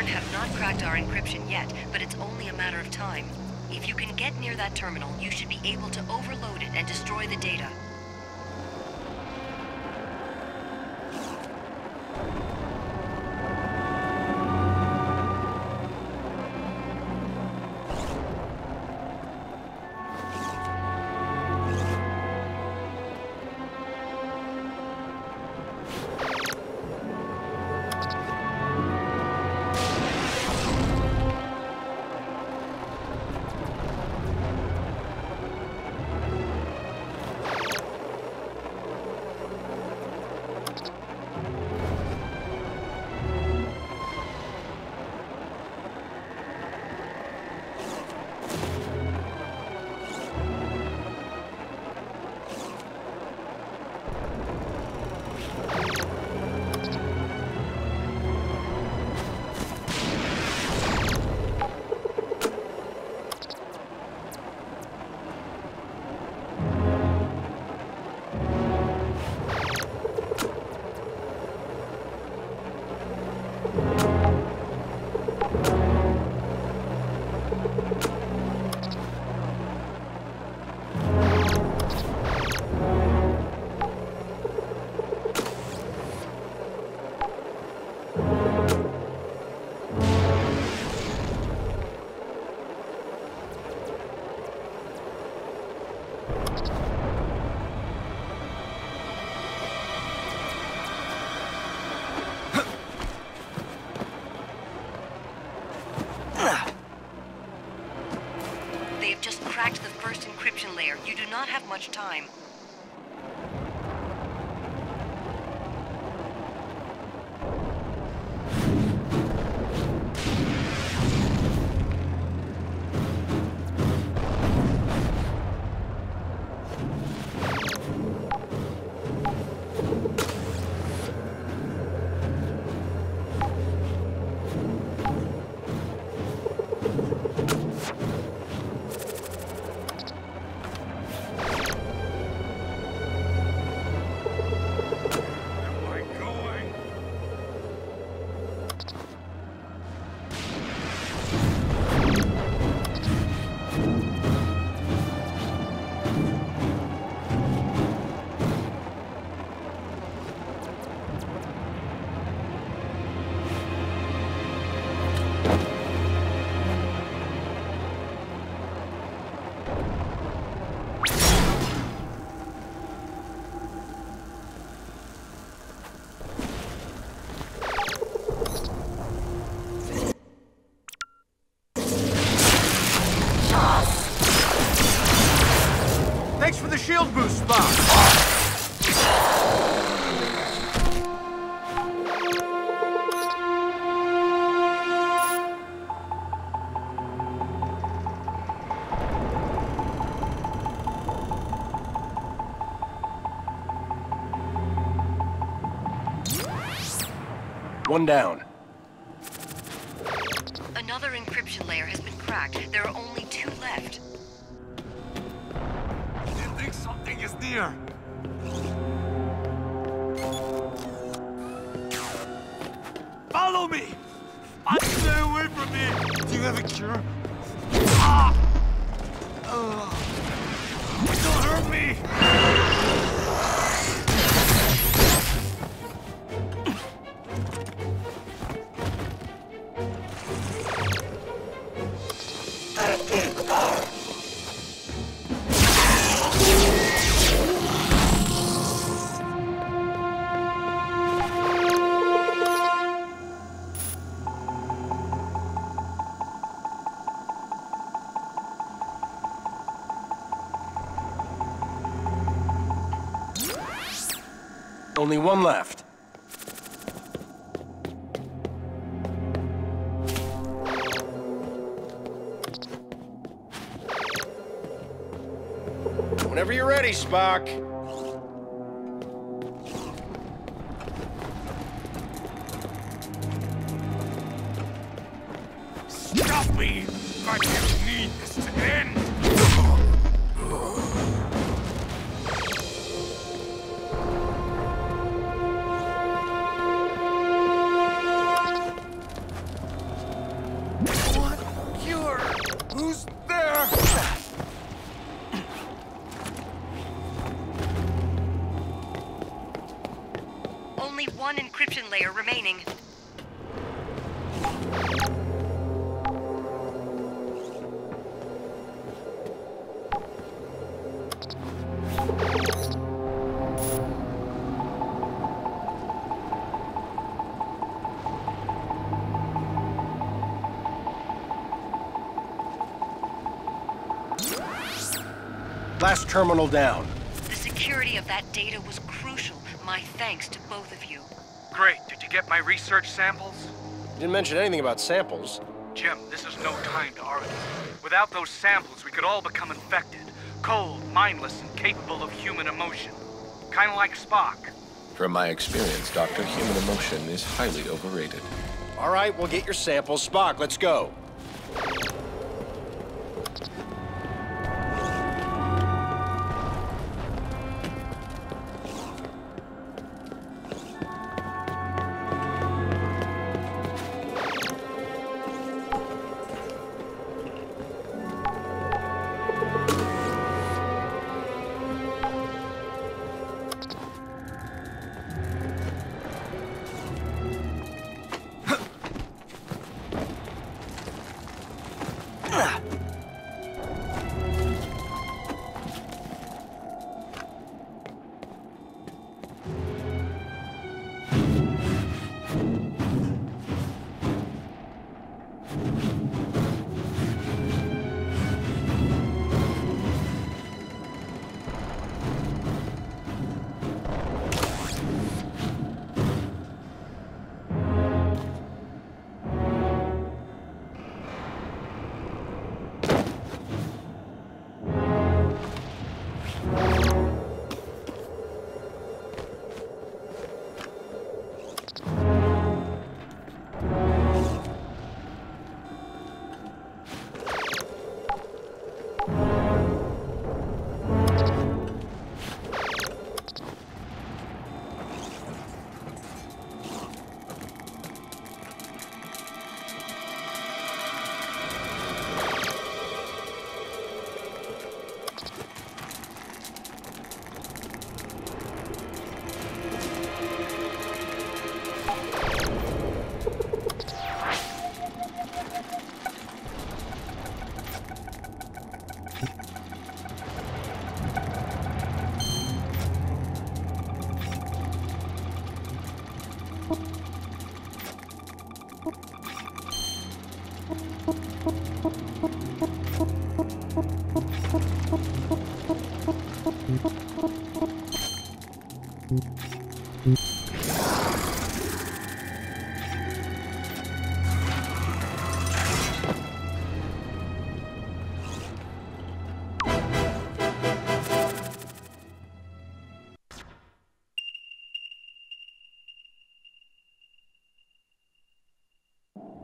Gorn have not cracked our encryption yet, but it's only a matter of time. If you can get near that terminal, you should be able to overload it and destroy the data. You do not have much time. Thanks for the shield boost, Spock! One down. Another encryption layer has been cracked. There are only two left. I think something is near. Follow me! Stay away from me! Do you have a cure? Ah! Don't hurt me! Only one left. Whenever you're ready, Spock. Stop me! I don't need this to end! Who's there? Only one encryption layer remaining. Last terminal down. The security of that data was crucial. My thanks to both of you. Great. Did you get my research samples? You didn't mention anything about samples. Jim, this is no time to argue. Without those samples, we could all become infected. Cold, mindless, and capable of human emotion. Kind of like Spock. From my experience, Doctor, human emotion is highly overrated. All right, we'll get your samples. Spock, let's go.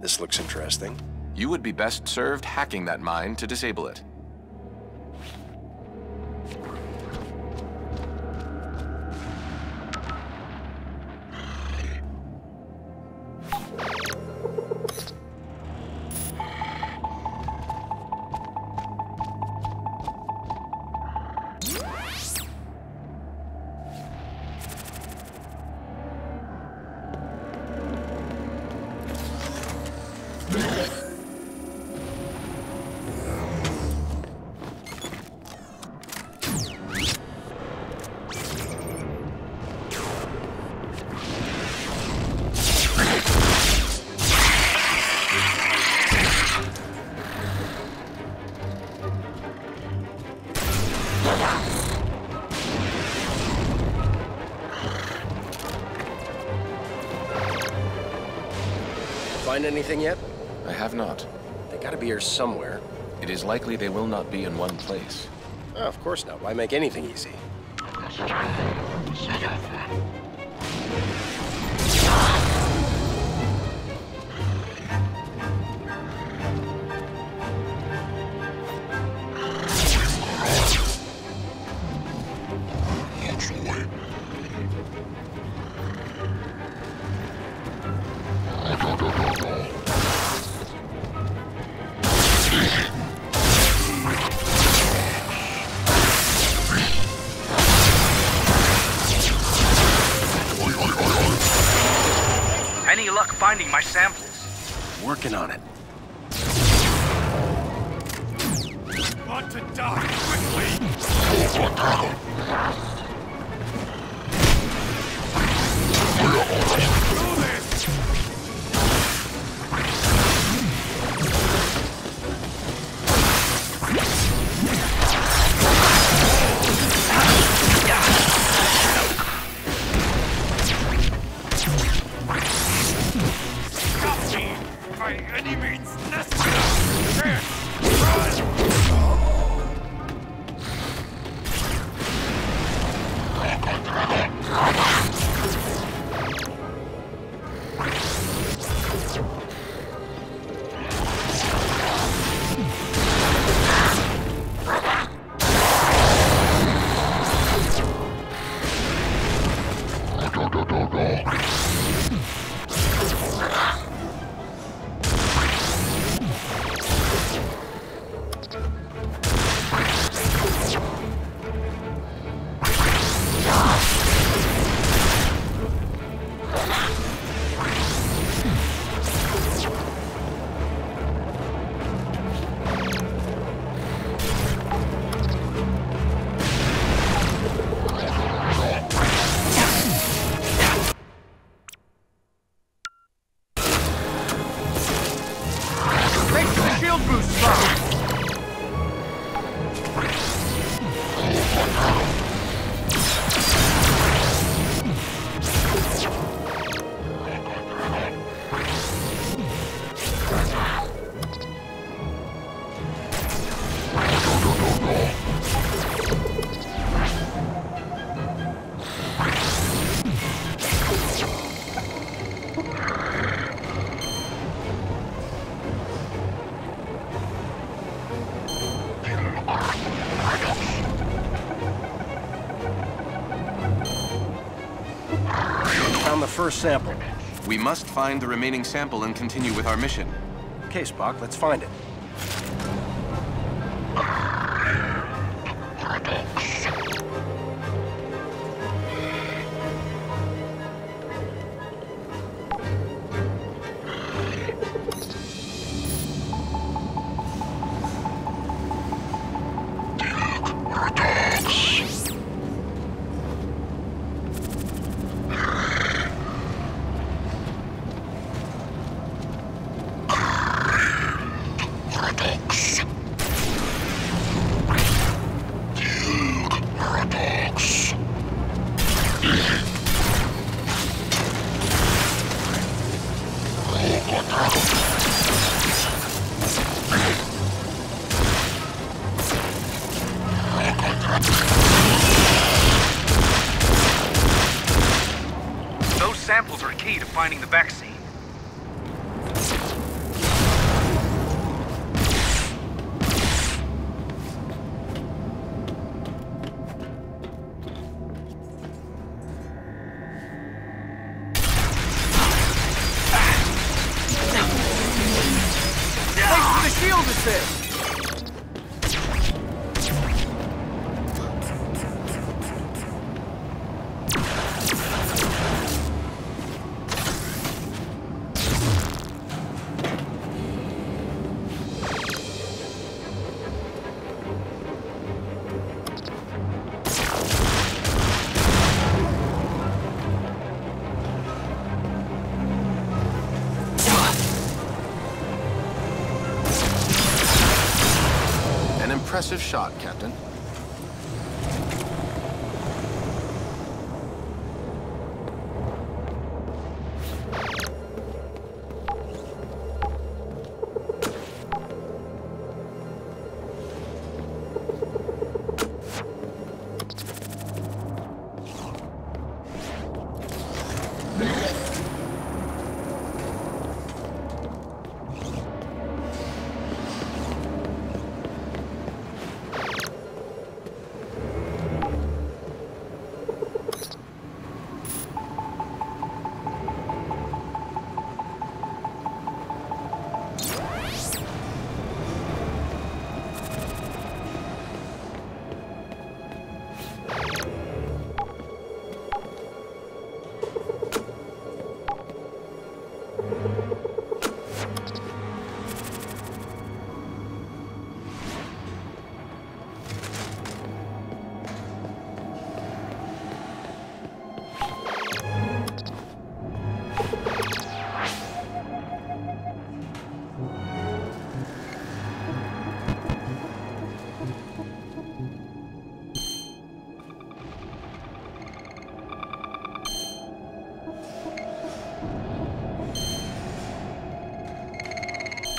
This looks interesting. You would be best served hacking that mine to disable it. Find anything yet? I have not. They gotta be here somewhere. It is likely they will not be in one place. Oh, of course not. Why make anything easy? Working on it. Want to die quickly? Over down. We're all right. Do this. First sample. We must find the remaining sample and continue with our mission. Okay, Spock, let's find it. Finding the vaccine. Impressive shot, Captain.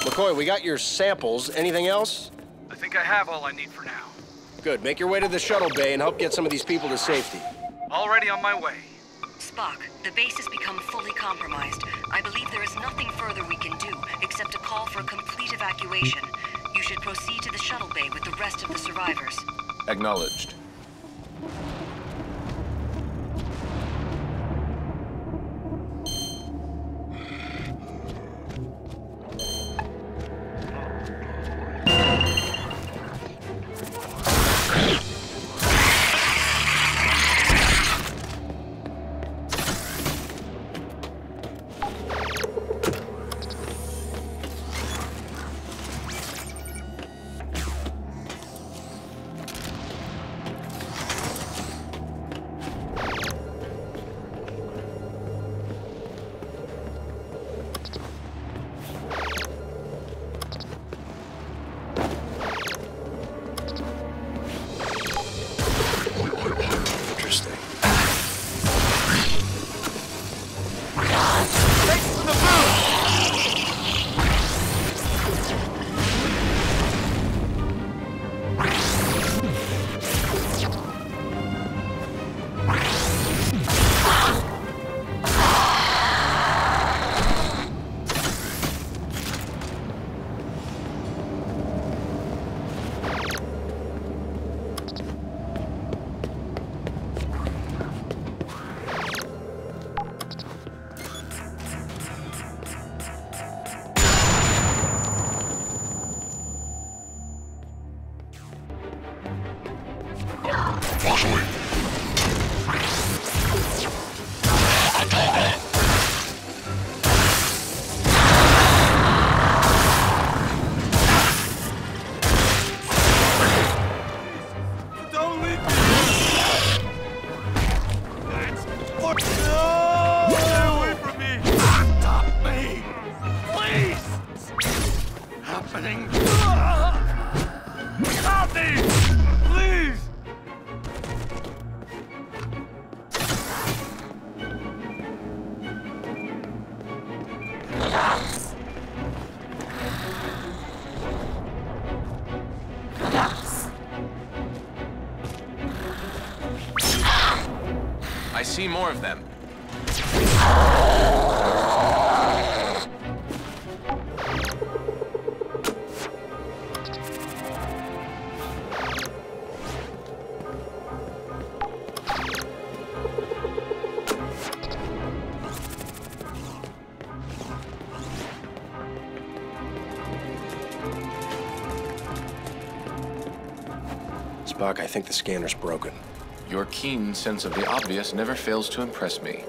McCoy, we got your samples. Anything else? I think I have all I need for now. Good. Make your way to the shuttle bay and help get some of these people to safety. Already on my way. Spock, the base has become fully compromised. I believe there is nothing further we can do except a call for a complete evacuation. You should proceed to the shuttle bay with the rest of the survivors. Acknowledged. I see more of them. Spock, I think the scanner's broken. Your keen sense of the obvious never fails to impress me.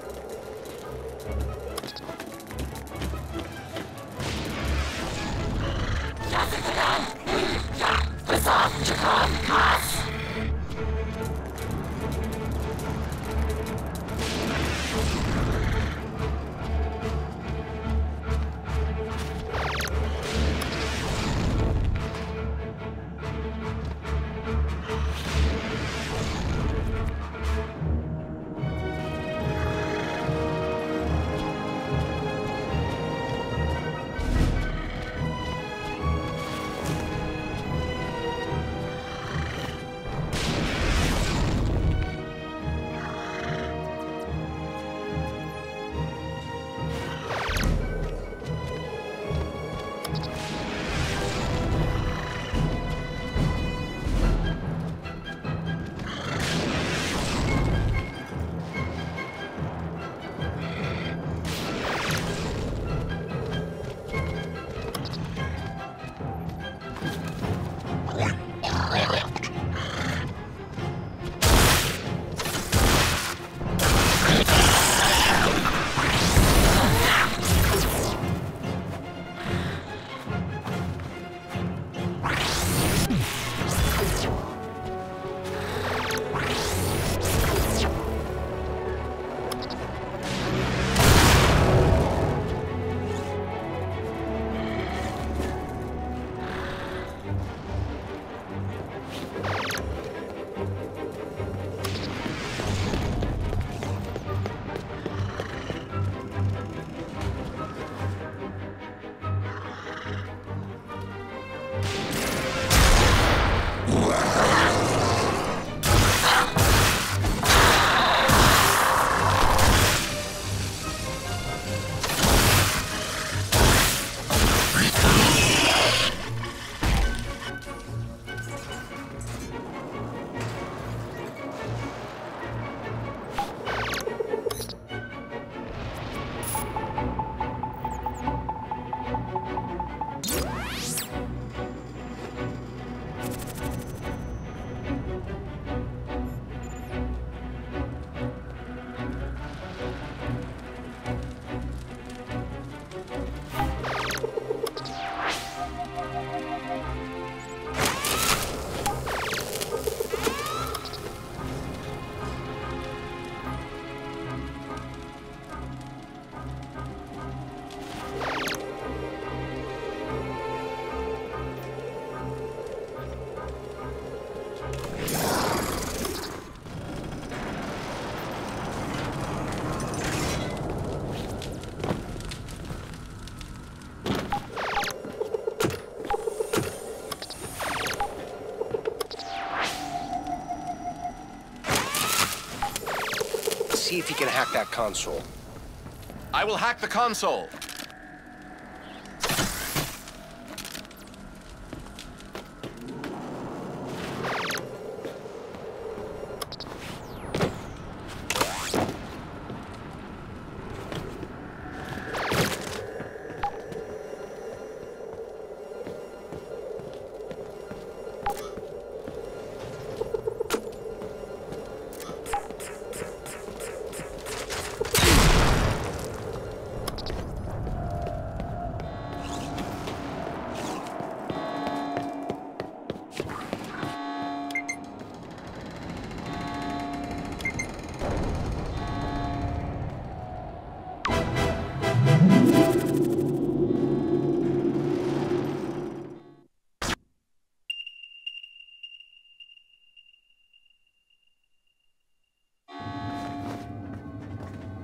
see if he can hack that console. I will hack the console.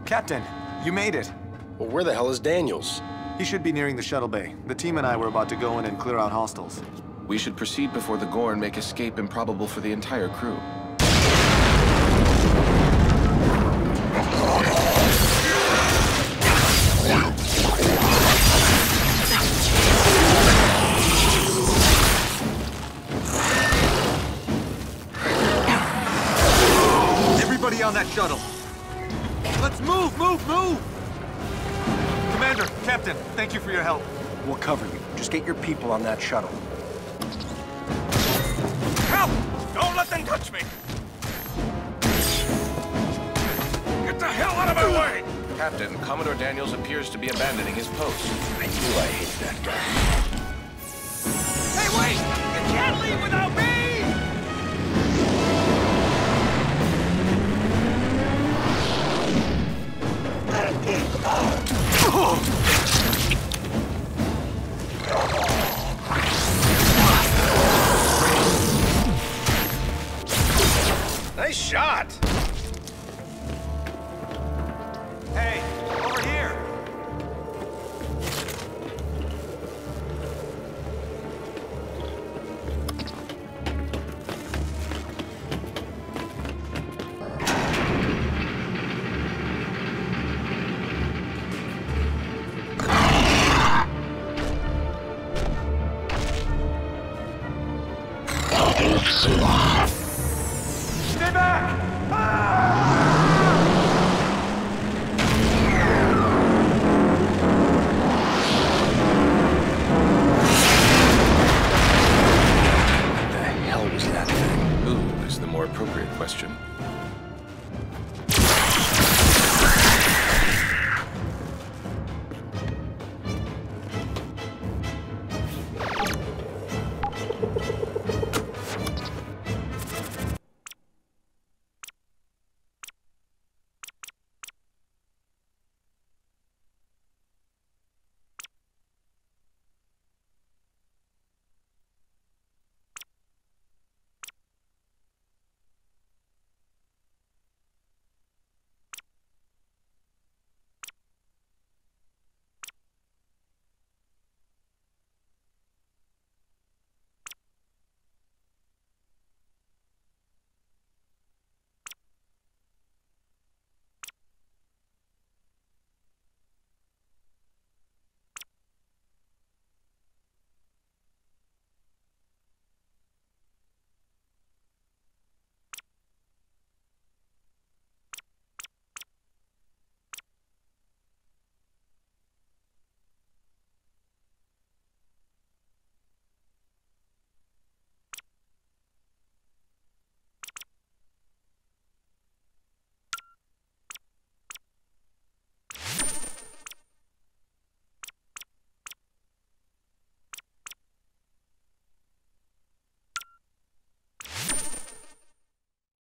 Captain, you made it. Well, where the hell is Daniels? He should be nearing the shuttle bay. The team and I were about to go in and clear out hostiles. We should proceed before the Gorn make escape improbable for the entire crew. Everybody on that shuttle! Let's move, move, move! Commander, Captain, thank you for your help. We'll cover you. Just get your people on that shuttle. Help! Don't let them touch me! Get the hell out of my way! Captain, Commodore Daniels appears to be abandoning his post. I knew I hated that guy. Hey, wait! You can't leave without me! Nice shot! Hey, over here! Stay back!